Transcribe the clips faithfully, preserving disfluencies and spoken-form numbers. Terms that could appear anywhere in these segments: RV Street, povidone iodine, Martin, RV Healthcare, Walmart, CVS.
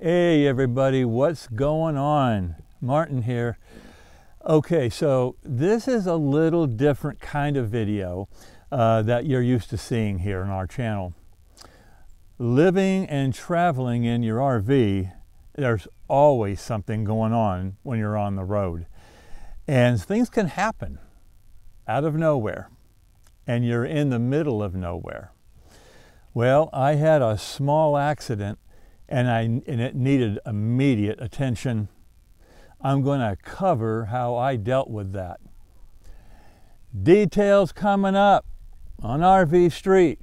Hey everybody, what's going on? Martin here. Okay, so this is a little different kind of video uh, that you're used to seeing here on our channel. Living and traveling in your R V, there's always something going on when you're on the road. And things can happen out of nowhere, and you're in the middle of nowhere. Well, I had a small accident and, I, and it needed immediate attention. I'm going to cover how I dealt with that. Details coming up on R V Street.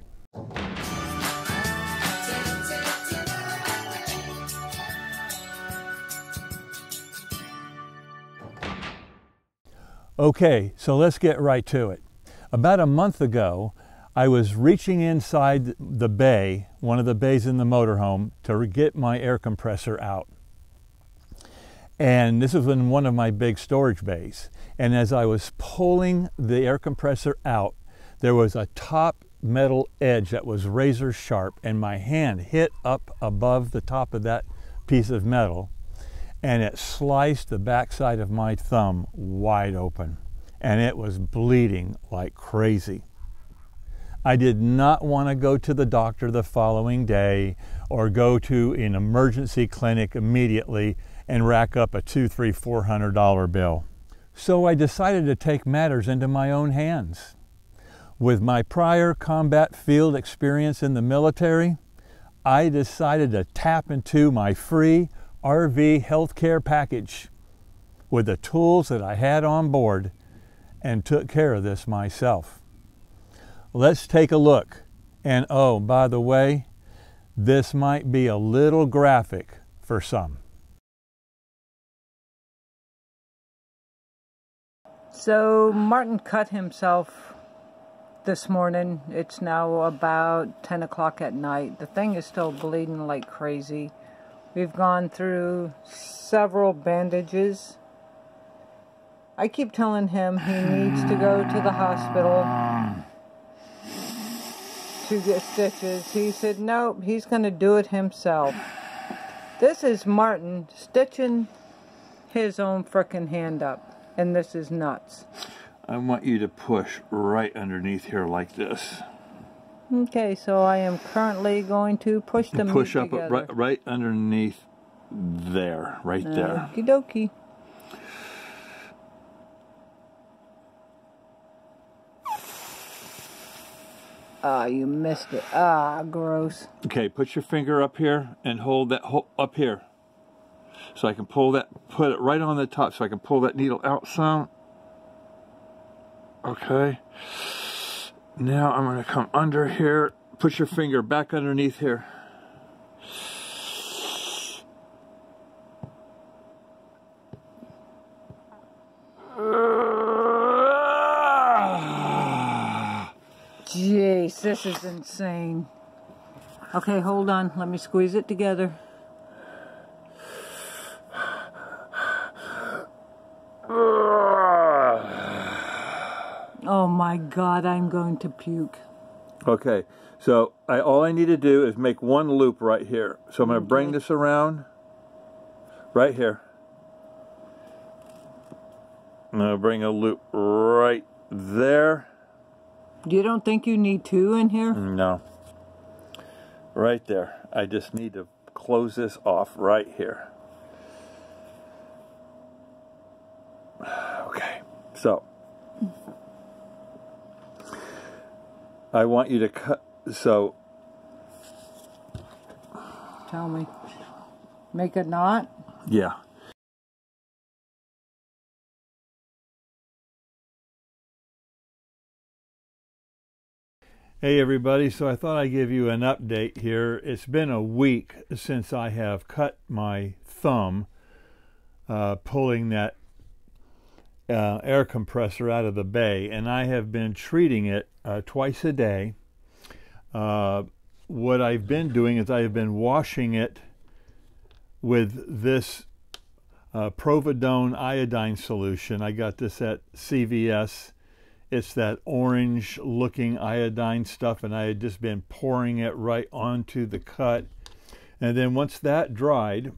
Okay, so let's get right to it. About a month ago, I was reaching inside the bay, one of the bays in the motorhome, to get my air compressor out. And this was in one of my big storage bays. And as I was pulling the air compressor out, there was a top metal edge that was razor sharp, and my hand hit up above the top of that piece of metal, and it sliced the backside of my thumb wide open. And it was bleeding like crazy. I did not want to go to the doctor the following day or go to an emergency clinic immediately and rack up a two, three, four hundred dollar bill. So I decided to take matters into my own hands. With my prior combat field experience in the military, I decided to tap into my free R V healthcare package with the tools that I had on board and took care of this myself. Let's take a look. And oh, by the way, this might be a little graphic for some. So Martin cut himself this morning. It's now about ten o'clock at night. The thing is still bleeding like crazy. We've gone through several bandages. I keep telling him he needs to go to the hospital to get stitches. He said nope, he's going to do it himself. This is Martin stitching his own frickin' hand up, and this is nuts. I want you to push right underneath here like this. Okay, so I am currently going to push the push up together. Right, right underneath there, right there. Okie dokie. Ah, oh, you missed it. Ah, gross. Okay, put your finger up here and hold that ho up here. So I can pull that, put it right on the top so I can pull that needle out some. Okay. Now I'm going to come under here. Put your finger back underneath here. Jeez, this is insane. Okay, hold on. Let me squeeze it together. Oh my God, I'm going to puke. Okay, so I, all I need to do is make one loop right here. So I'm going to okay. bring this around. Right here. I'm going to bring a loop right there. You don't think you need two in here? No. Right there. I just need to close this off right here. Okay. So, I want you to cut, so. Tell me. Make a knot? Yeah. Hey everybody, so I thought I'd give you an update here. It's been a week since I have cut my thumb uh, pulling that uh, air compressor out of the bay, and I have been treating it uh, twice a day. Uh, what I've been doing is I have been washing it with this uh, povidone iodine solution. I got this at C V S. It's that orange looking iodine stuff, and I had just been pouring it right onto the cut. And then once that dried,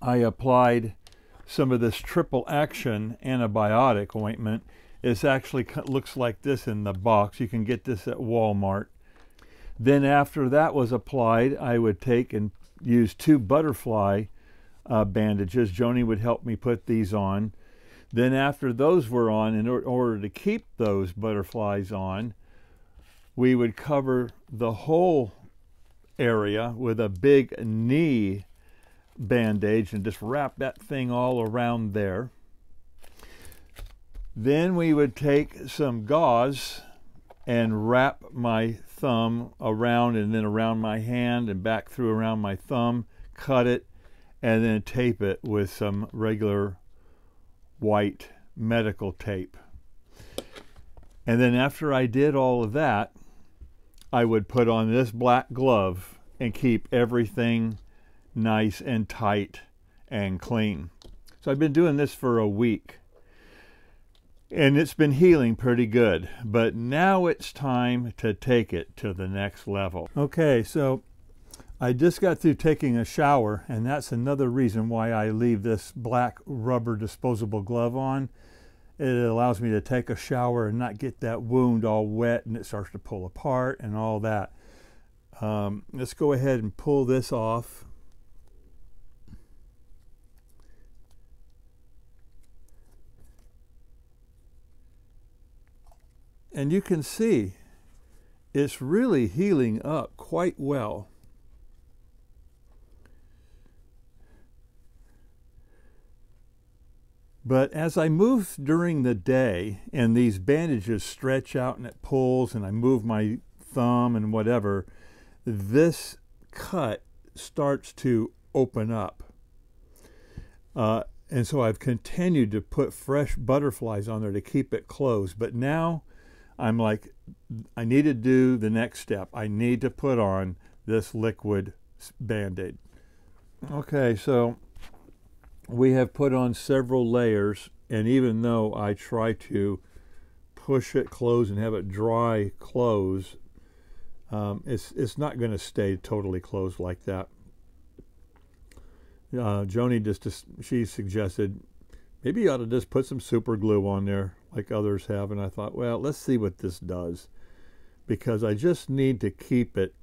I applied some of this triple action antibiotic ointment. It actually looks like this in the box. You can get this at Walmart. Then after that was applied, I would take and use two butterfly uh, bandages. Joni would help me put these on. Then after those were on, in order to keep those butterflies on, we would cover the whole area with a big knee bandage and just wrap that thing all around there. Then we would take some gauze and wrap my thumb around, and then around my hand and back through around my thumb, cut it, and then tape it with some regular white medical tape. And then after I did all of that, I would put on this black glove and keep everything nice and tight and clean. So I've been doing this for a week, and it's been healing pretty good, but now it's time to take it to the next level. Okay, so I just got through taking a shower, and that's another reason why I leave this black rubber disposable glove on. It allows me to take a shower and not get that wound all wet and it starts to pull apart and all that. Um, let's go ahead and pull this off. And you can see it's really healing up quite well. But as I move during the day and these bandages stretch out and it pulls and I move my thumb and whatever, this cut starts to open up. Uh, and so I've continued to put fresh butterflies on there to keep it closed. But now I'm like, I need to do the next step. I need to put on this liquid Band-Aid. Okay, so we have put on several layers, and even though I try to push it close and have it dry close, um, it's, it's not going to stay totally closed like that. Uh, Joni just, she suggested, maybe you ought to just put some super glue on there like others have, and I thought, well, let's see what this does, because I just need to keep it,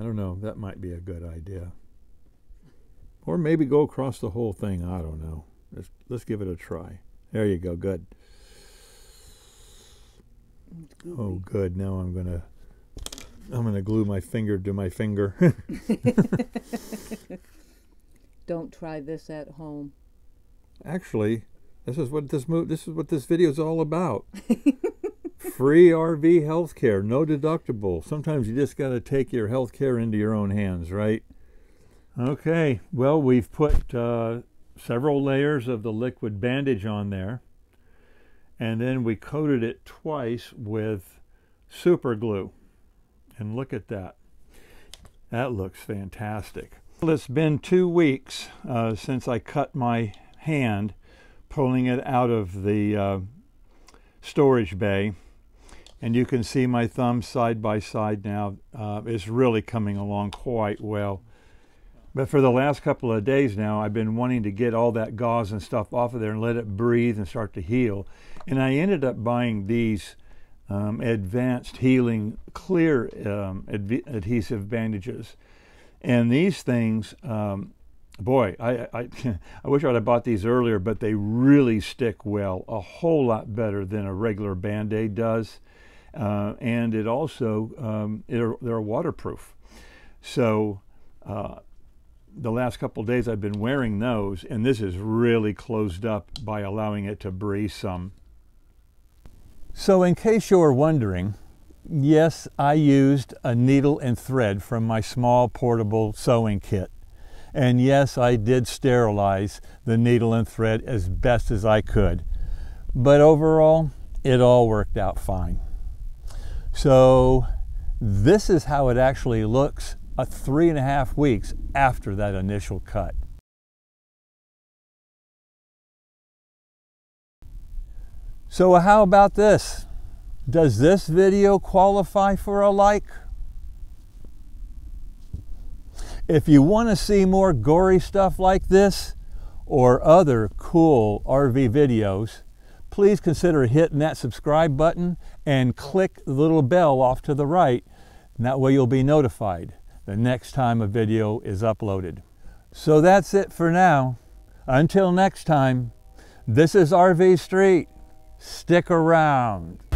I don't know, that might be a good idea. Or maybe go across the whole thing, I don't know. Let's, let's give it a try. There you go, good. Oh good, now I'm gonna I'm gonna glue my finger to my finger. Don't try this at home. Actually, this is what this move this is what this video is all about. Free R V healthcare, no deductible. Sometimes you just got to take your healthcare into your own hands, right? Okay, well, we've put uh, several layers of the liquid bandage on there, and then we coated it twice with super glue. And look at that. That looks fantastic. Well, it's been two weeks uh, since I cut my hand pulling it out of the uh, storage bay. And you can see my thumb side by side now. Uh, it's really coming along quite well. But for the last couple of days now, I've been wanting to get all that gauze and stuff off of there and let it breathe and start to heal. And I ended up buying these um, advanced healing clear um, ad adhesive bandages. And these things, um, boy, I, I, I wish I would have bought these earlier, but they really stick well, a whole lot better than a regular Band-Aid does. Uh, and it also, um, it are, they're waterproof. So uh, the last couple of days I've been wearing those, and this is really closed up by allowing it to breathe some. So in case you're wondering, yes, I used a needle and thread from my small portable sewing kit. And yes, I did sterilize the needle and thread as best as I could. But overall, it all worked out fine. So this is how it actually looks uh, three and a half weeks after that initial cut. So how about this? Does this video qualify for a like? If you want to see more gory stuff like this or other cool R V videos, please consider hitting that subscribe button and click the little bell off to the right. And that way you'll be notified the next time a video is uploaded. So that's it for now. Until next time, this is R V Street. Stick around.